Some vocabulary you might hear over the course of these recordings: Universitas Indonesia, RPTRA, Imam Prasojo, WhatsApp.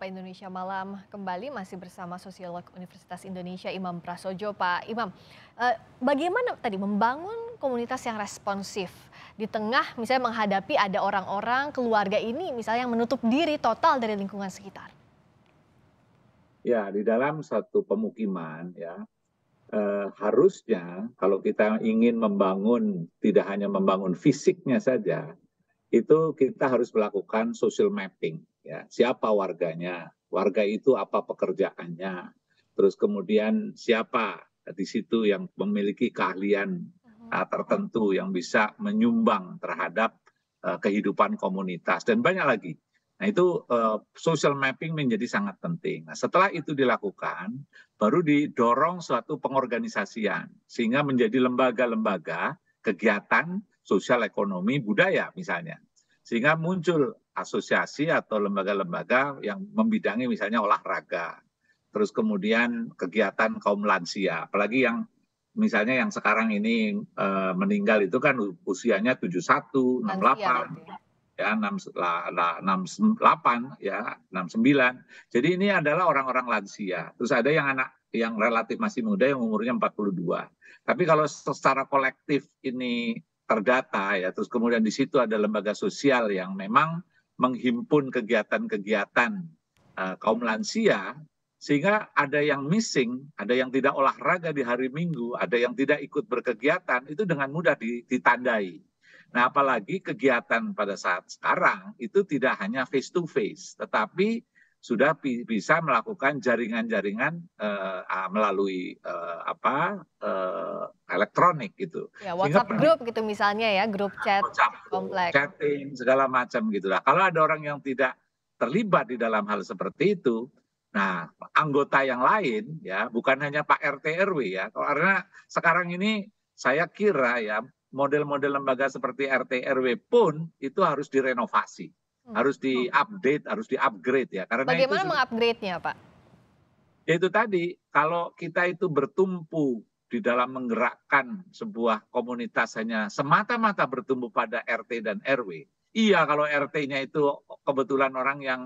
Pak Indonesia Malam kembali masih bersama sosiolog Universitas Indonesia Imam Prasojo. Pak Imam, bagaimana tadi membangun komunitas yang responsif di tengah misalnya menghadapi ada orang-orang keluarga ini misalnya yang menutup diri total dari lingkungan sekitar? Ya, di dalam satu pemukiman ya harusnya kalau kita ingin membangun tidak hanya membangun fisiknya saja, itu kita harus melakukan social mapping. Ya, siapa warganya, warga itu apa pekerjaannya, terus kemudian siapa di situ yang memiliki keahlian tertentu yang bisa menyumbang terhadap kehidupan komunitas, dan banyak lagi. Nah itu social mapping menjadi sangat penting. Nah, setelah itu dilakukan, baru didorong suatu pengorganisasian, sehingga menjadi lembaga-lembaga, kegiatan, sosial, ekonomi, budaya misalnya. Sehingga muncul asosiasi atau lembaga-lembaga yang membidangi misalnya olahraga, terus kemudian kegiatan kaum lansia, apalagi yang misalnya yang sekarang ini meninggal itu kan usianya 71, 68, ya 68, ya 69. Jadi ini adalah orang-orang lansia. Terus ada yang anak yang relatif masih muda yang umurnya 42. Tapi kalau secara kolektif ini terdata ya, terus kemudian di situ ada lembaga sosial yang memang menghimpun kegiatan-kegiatan kaum lansia, sehingga ada yang missing, ada yang tidak olahraga di hari Minggu, ada yang tidak ikut berkegiatan, itu dengan mudah ditandai. Nah, apalagi kegiatan pada saat sekarang itu tidak hanya face to face, tetapi sudah bisa melakukan jaringan-jaringan melalui elektronik gitu. Ya, WhatsApp group gitu misalnya ya, grup chat kompleks, chatting segala macam gitu lah. Kalau ada orang yang tidak terlibat di dalam hal seperti itu, nah anggota yang lain ya, bukan hanya Pak RT RW ya. Karena sekarang ini saya kira ya model-model lembaga seperti RT RW pun itu harus direnovasi. Harus di-update, harus di-upgrade ya. Karena bagaimana meng-upgrade-nya, Pak? Itu tadi, kalau kita itu bertumpu di dalam menggerakkan sebuah komunitas hanya semata-mata bertumpu pada RT dan RW. Iya, kalau RT-nya itu kebetulan orang yang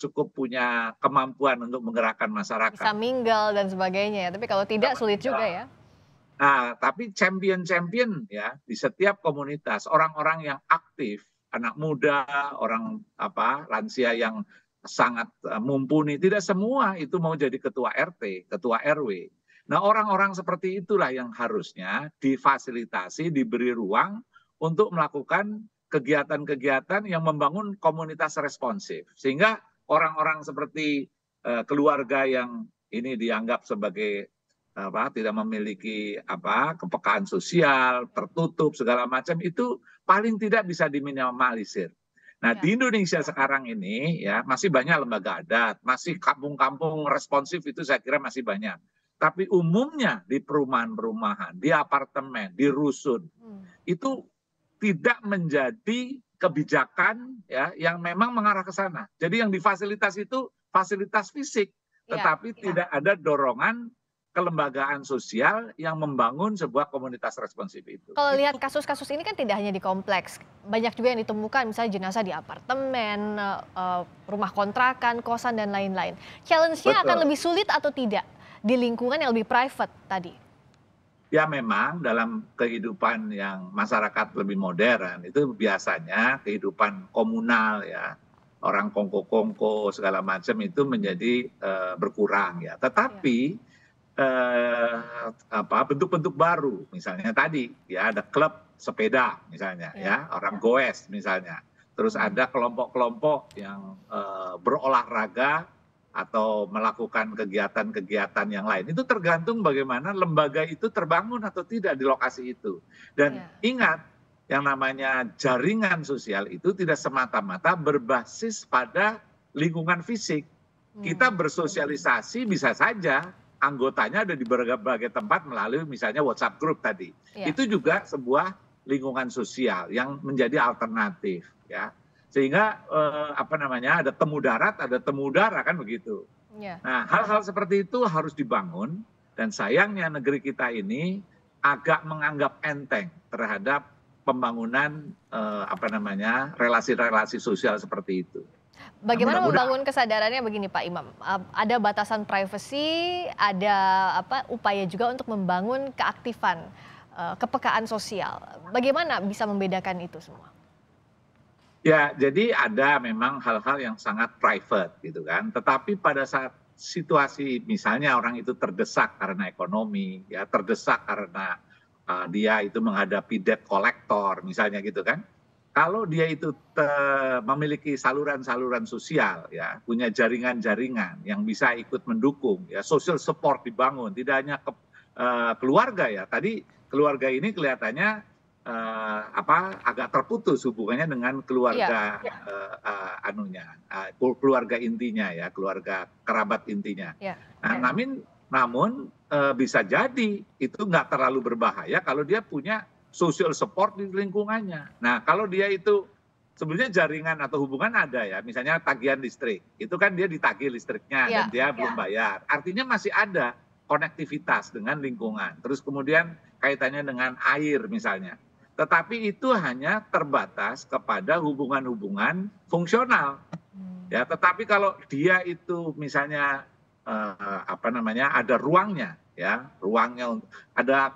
cukup punya kemampuan untuk menggerakkan masyarakat. Bisa minggal dan sebagainya ya, tapi kalau tidak sulit juga ya. Nah, tapi champion-champion ya di setiap komunitas, orang-orang yang aktif, anak muda, orang lansia yang sangat mumpuni, tidak semua itu mau jadi ketua RT, ketua RW. Nah, orang-orang seperti itulah yang harusnya difasilitasi, diberi ruang untuk melakukan kegiatan-kegiatan yang membangun komunitas responsif. Sehingga orang-orang seperti keluarga yang ini dianggap sebagai tidak memiliki kepekaan sosial, tertutup segala macam, itu paling tidak bisa diminimalisir. Nah, di Indonesia sekarang ini ya masih banyak lembaga adat, masih kampung-kampung responsif itu saya kira masih banyak. Tapi umumnya di perumahan-perumahan, di apartemen, di rusun itu tidak menjadi kebijakan ya yang memang mengarah ke sana. Jadi yang difasilitas itu fasilitas fisik, tetapi tidak ada dorongan kelembagaan sosial yang membangun sebuah komunitas responsif itu. Kalau lihat kasus-kasus ini kan tidak hanya di kompleks, banyak juga yang ditemukan misalnya jenazah di apartemen, rumah kontrakan, kosan dan lain-lain. Challenge-nya akan lebih sulit atau tidak di lingkungan yang lebih private tadi? Ya memang dalam kehidupan yang masyarakat lebih modern itu biasanya kehidupan komunal ya, orang kongko-kongko segala macam itu menjadi berkurang ya. Tetapi bentuk-bentuk baru misalnya tadi ya ada klub sepeda misalnya ya, orang goes misalnya, terus ada kelompok-kelompok yang berolahraga atau melakukan kegiatan-kegiatan yang lain. Itu tergantung bagaimana lembaga itu terbangun atau tidak di lokasi itu. Dan ingat, yang namanya jaringan sosial itu tidak semata-mata berbasis pada lingkungan fisik. Kita bersosialisasi bisa saja anggotanya ada di berbagai tempat melalui misalnya WhatsApp group tadi. Itu juga sebuah lingkungan sosial yang menjadi alternatif ya. Sehingga ada temu darat, ada temu udara kan begitu. Nah, hal-hal seperti itu harus dibangun, dan sayangnya negeri kita ini agak menganggap enteng terhadap pembangunan relasi-relasi sosial seperti itu. Bagaimana membangun kesadarannya? Begini Pak Imam, ada batasan privasi, ada upaya juga untuk membangun keaktifan, kepekaan sosial. Bagaimana bisa membedakan itu semua? Ya, jadi ada memang hal-hal yang sangat private gitu kan. Tetapi pada saat situasi misalnya orang itu terdesak karena ekonomi, ya terdesak karena dia itu menghadapi debt collector misalnya gitu kan. Kalau dia itu memiliki saluran-saluran sosial, ya punya jaringan-jaringan yang bisa ikut mendukung, ya social support dibangun, tidak hanya keluarga ya. Tadi keluarga ini kelihatannya agak terputus hubungannya dengan keluarga yeah. Keluarga intinya ya, keluarga kerabat intinya. Yeah. Nah, yeah. Namun bisa jadi itu nggak terlalu berbahaya kalau dia punya social support di lingkungannya. Nah, kalau dia itu sebenarnya jaringan atau hubungan ada ya, misalnya tagihan listrik, itu kan dia ditagih listriknya ya, dan dia ya. Belum bayar. Artinya masih ada konektivitas dengan lingkungan. Terus kemudian kaitannya dengan air misalnya. Tetapi itu hanya terbatas kepada hubungan-hubungan fungsional. Ya, tetapi kalau dia itu misalnya ada ruangnya. Ya, ruangnya ada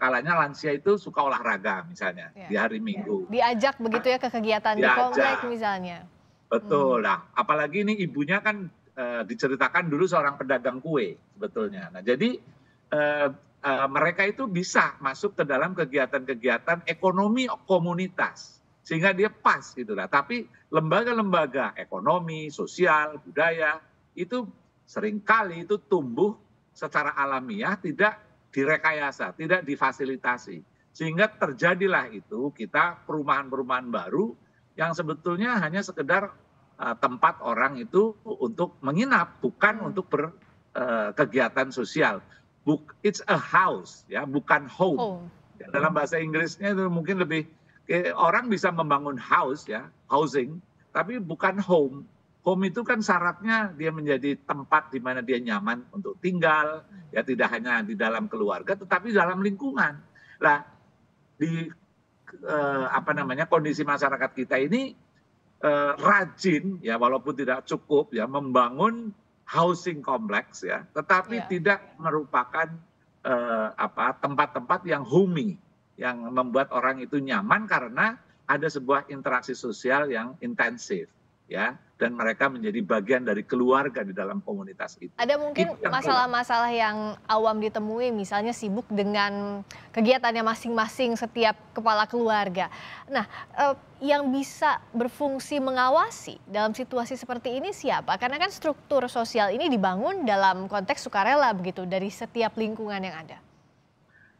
kalanya lansia itu suka olahraga misalnya ya, di hari Minggu. Ya. Diajak begitu ya ke kegiatan di komplek misalnya. Betul lah. Apalagi ini ibunya kan diceritakan dulu seorang pedagang kue sebetulnya. Nah, jadi mereka itu bisa masuk ke dalam kegiatan-kegiatan ekonomi komunitas sehingga dia pas gitulah. Tapi lembaga-lembaga ekonomi, sosial, budaya itu seringkali itu tumbuh secara alamiah, tidak direkayasa, tidak difasilitasi. Sehingga terjadilah itu kita perumahan-perumahan baru yang sebetulnya hanya sekedar tempat orang itu untuk menginap, bukan untuk berkegiatan sosial. It's a house, ya, bukan home. Ya, dalam bahasa Inggrisnya itu mungkin lebih, orang bisa membangun house, ya, housing, tapi bukan home. Home itu kan syaratnya dia menjadi tempat di mana dia nyaman untuk tinggal, ya tidak hanya di dalam keluarga, tetapi dalam lingkungan. Lah di kondisi masyarakat kita ini rajin ya walaupun tidak cukup ya membangun housing kompleks ya, tetapi tidak merupakan tempat-tempat yang homey, yang membuat orang itu nyaman karena ada sebuah interaksi sosial yang intensif. Ya, dan mereka menjadi bagian dari keluarga di dalam komunitas itu. Ada mungkin masalah-masalah yang awam ditemui, misalnya sibuk dengan kegiatannya masing-masing setiap kepala keluarga. Nah, yang bisa berfungsi mengawasi dalam situasi seperti ini siapa? Karena kan struktur sosial ini dibangun dalam konteks sukarela begitu, dari setiap lingkungan yang ada.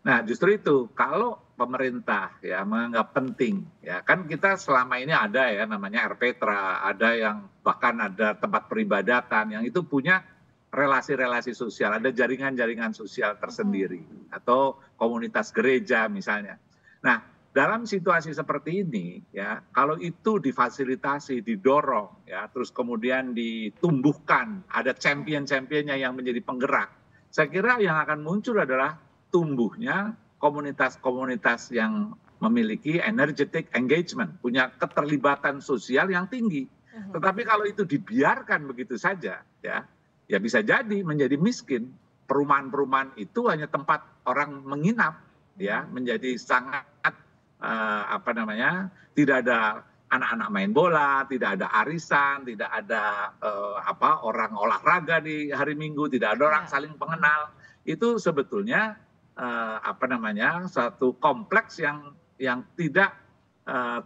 Nah, justru itu kalau pemerintah ya menganggap penting ya kan kita selama ini ada ya namanya RPTRA, ada yang bahkan ada tempat peribadatan yang itu punya relasi-relasi sosial, ada jaringan-jaringan sosial tersendiri atau komunitas gereja misalnya. Nah, dalam situasi seperti ini ya kalau itu difasilitasi, didorong ya terus kemudian ditumbuhkan, ada champion-championnya yang menjadi penggerak. Saya kira yang akan muncul adalah tumbuhnya komunitas-komunitas yang memiliki energetic engagement, punya keterlibatan sosial yang tinggi. Tetapi kalau itu dibiarkan begitu saja, ya bisa jadi menjadi miskin. Perumahan-perumahan itu hanya tempat orang menginap, ya menjadi sangat tidak ada anak-anak main bola, tidak ada arisan, tidak ada orang olahraga di hari Minggu, tidak ada orang saling pengenal. Itu sebetulnya satu kompleks yang tidak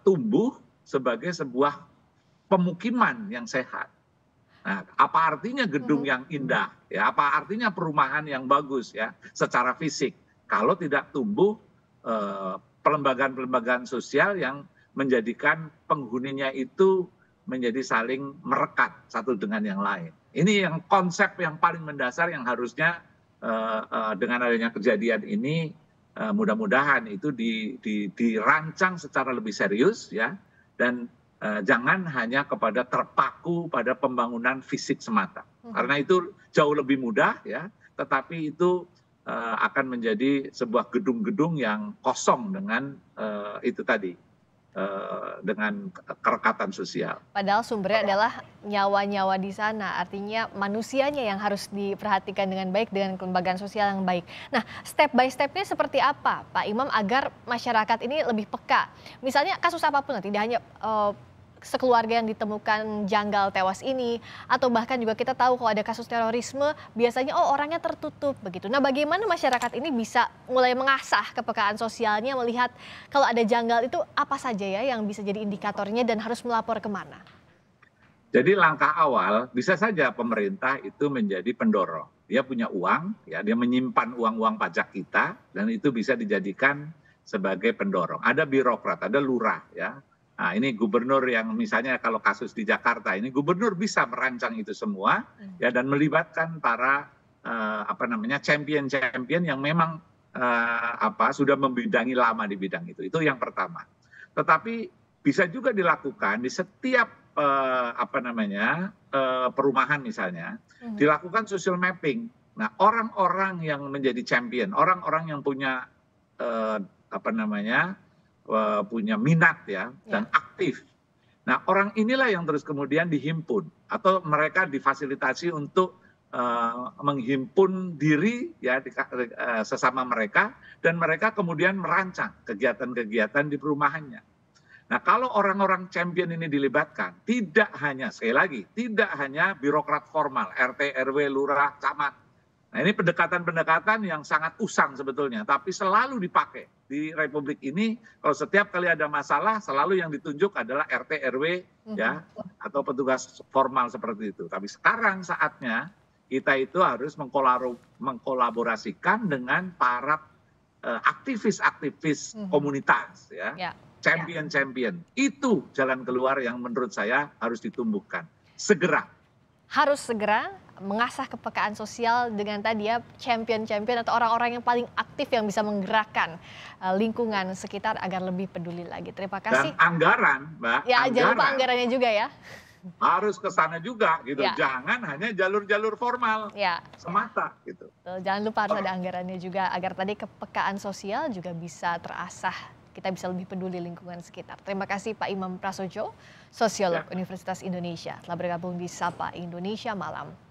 tumbuh sebagai sebuah pemukiman yang sehat. Nah, apa artinya gedung yang indah? Ya, apa artinya perumahan yang bagus ya secara fisik? Kalau tidak tumbuh pelembagaan-pelembagaan sosial yang menjadikan penghuninya itu menjadi saling merekat satu dengan yang lain. Ini yang konsep yang paling mendasar yang harusnya dengan adanya kejadian ini mudah-mudahan itu dirancang secara lebih serius ya dan jangan hanya kepada terpaku pada pembangunan fisik semata karena itu jauh lebih mudah ya tetapi itu akan menjadi sebuah gedung-gedung yang kosong dengan itu tadi dengan kerekatan sosial. Padahal sumbernya adalah nyawa-nyawa di sana, artinya manusianya yang harus diperhatikan dengan baik dengan kelembagaan sosial yang baik. Nah, step by stepnya seperti apa, Pak Imam, agar masyarakat ini lebih peka? Misalnya kasus apapun, tidak hanya sekeluarga yang ditemukan janggal tewas ini, atau bahkan juga kita tahu kalau ada kasus terorisme, biasanya oh orangnya tertutup begitu. Nah, bagaimana masyarakat ini bisa mulai mengasah kepekaan sosialnya, melihat kalau ada janggal itu apa saja ya yang bisa jadi indikatornya dan harus melapor kemana? Jadi langkah awal bisa saja pemerintah itu menjadi pendorong. Dia punya uang, ya dia menyimpan uang-uang pajak kita, dan itu bisa dijadikan sebagai pendorong. Ada birokrat, ada lurah, ya. Nah, ini gubernur yang misalnya kalau kasus di Jakarta ini gubernur bisa merancang itu semua ya, dan melibatkan para champion-champion yang memang sudah membidangi lama di bidang itu. Itu yang pertama. Tetapi bisa juga dilakukan di setiap perumahan misalnya dilakukan social mapping. Nah, orang-orang yang menjadi champion, orang-orang yang punya minat ya, dan aktif. Nah, orang inilah yang terus kemudian dihimpun atau mereka difasilitasi untuk menghimpun diri ya sesama mereka, dan mereka kemudian merancang kegiatan-kegiatan di perumahannya. Nah, kalau orang-orang champion ini dilibatkan, tidak hanya tidak hanya birokrat formal, RT, RW, lurah, camat. Nah, ini pendekatan-pendekatan yang sangat usang sebetulnya, tapi selalu dipakai di Republik ini. Kalau setiap kali ada masalah, selalu yang ditunjuk adalah RT, RW, ya, atau petugas formal seperti itu. Tapi sekarang saatnya kita itu harus mengkolaborasikan dengan para aktivis-aktivis komunitas, ya, champion-champion. Itu jalan keluar yang menurut saya harus ditumbuhkan segera. Harus segera mengasah kepekaan sosial dengan tadi ya champion-champion atau orang-orang yang paling aktif yang bisa menggerakkan lingkungan sekitar agar lebih peduli lagi. Terima kasih. Dan anggaran, Mbak. Ya, jangan lupa anggarannya juga ya. Harus ke sana juga gitu. Ya. Jangan hanya jalur-jalur formal. Ya. Semata gitu. Jangan lupa harus ada anggarannya juga agar tadi kepekaan sosial juga bisa terasah. Kita bisa lebih peduli lingkungan sekitar. Terima kasih Pak Imam Prasojo, sosiolog Universitas Indonesia, telah bergabung di Sapa Indonesia Malam.